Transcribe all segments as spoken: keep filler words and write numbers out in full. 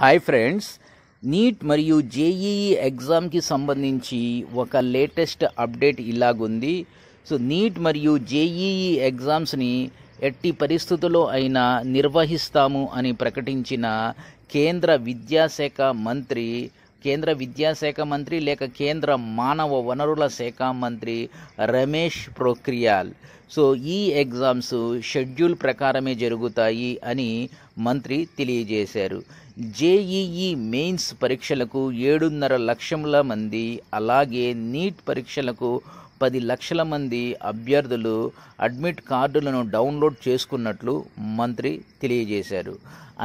Hi friends, NEET మరియు JEE exam కి సంబంధించి ఒక లేటెస్ట్ అప్డేట్ ఇలాగుంది. సో నీట్ మరియు జేఈఈ ఎగ్జామ్స్ ని ఎట్టి పరిస్థితుల్లో అయినా నిర్వహిస్తాము అని ప్రకటించిన కేంద్ర విద్యాశాఖ మంత్రి కేంద్ర విద్యాశాఖ మంత్రి లేక కేంద్ర మానవ వనరుల శాఖ మంత్రి రమేష్ పోఖ్రియాల్ సో ఈ ఎగ్జామ్స్ షెడ్యూల్ ప్రకారమే జరుగుతాయి అని మంత్రి తెలియజేశారు. జేఈఈ మెయిన్స్ పరీక్షలకు ఏడున్నర లక్షల మంది, అలాగే నీట్ పరీక్షలకు పది లక్షల మంది అభ్యర్థులు అడ్మిట్ కార్డులను డౌన్లోడ్ చేసుకున్నట్లు మంత్రి తెలియజేశారు.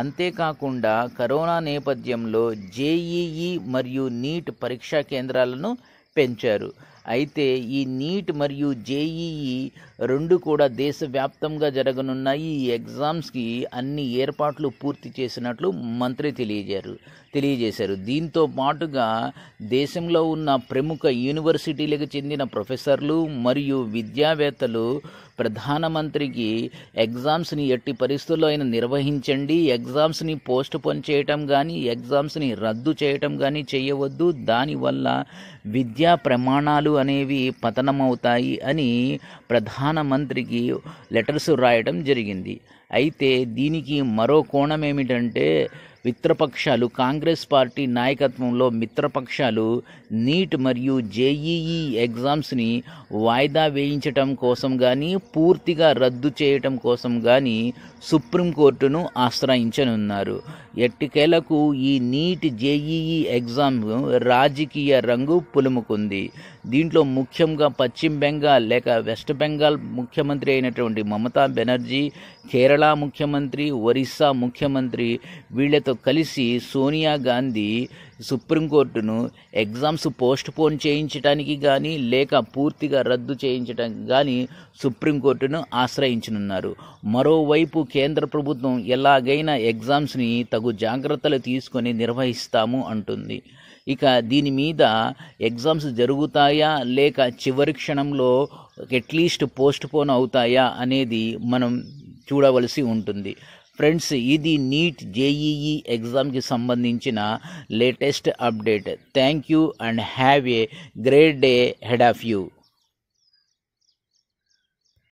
అంతేకాకుండా కరోనా నేపథ్యంలో జేఈఈ మరియు నీట్ పరీక్షా కేంద్రాలను పెంచారు. అయితే ఈ నీట్ మరియు జేఈఈ రెండు కూడా దేశవ్యాప్తంగా జరగనున్న ఈ ఎగ్జామ్స్కి అన్ని ఏర్పాట్లు పూర్తి చేసినట్లు మంత్రి తెలియజేశారు తెలియజేశారు దీంతో పాటుగా దేశంలో ఉన్న ప్రముఖ యూనివర్సిటీలకు చెందిన ప్రొఫెసర్లు మరియు విద్యావేత్తలు ప్రధానమంత్రికి ఎగ్జామ్స్ని ఎట్టి పరిస్థితుల్లో అయినా నిర్వహించండి, ఎగ్జామ్స్ని పోస్ట్ పోన్ చేయటం కానీ ఎగ్జామ్స్ని రద్దు చేయటం కానీ చేయవద్దు, దానివల్ల విద్యా ప్రమాణాలు అనేవి పతనమవుతాయి అని ప్రధానమంత్రికి లెటర్స్ రాయడం జరిగింది. అయితే దీనికి మరో కోణం ఏమిటంటే, మిత్రపక్షాలు కాంగ్రెస్ పార్టీ నాయకత్వంలో మిత్రపక్షాలు నీట్ మరియు జేఈఈ ఎగ్జామ్స్ని వాయిదా వేయించటం కోసం కానీ పూర్తిగా రద్దు చేయటం కోసం కానీ సుప్రీంకోర్టును ఆశ్రయించనున్నారు. ఎట్టకేలకు ఈ నీట్ జేఈఈ ఎగ్జామ్ రాజకీయ రంగు పులుముకుంది. దీంట్లో ముఖ్యంగా పశ్చిమ బెంగాల్ లేక వెస్ట్ బెంగాల్ ముఖ్యమంత్రి అయినటువంటి మమతా బెనర్జీ, కేరళ ముఖ్యమంత్రి, ఒరిస్సా ముఖ్యమంత్రి వీళ్లతో కలిసి సోనియా గాంధీ సుప్రీంకోర్టును ఎగ్జామ్స్ పోస్ట్ పోన్ చేయించడానికి కానీ లేక పూర్తిగా రద్దు చేయించడానికి కానీ సుప్రీంకోర్టును ఆశ్రయించనున్నారు. మరోవైపు కేంద్ర ప్రభుత్వం ఎలాగైనా ఎగ్జామ్స్ని తగు జాగ్రత్తలు తీసుకొని నిర్వహిస్తాము అంటుంది. ఇక దీని మీద ఎగ్జామ్స్ జరుగుతాయా లేక చివరి క్షణంలో అట్లీస్ట్ పోస్ట్ పోన్ అవుతాయా అనేది మనం చూడవలసి ఉంటుంది. ఫ్రెండ్స్, ఇది నీట్ జేఈఈ ఎగ్జామ్కి సంబంధించిన latest update. Thank you and have a great day head of you.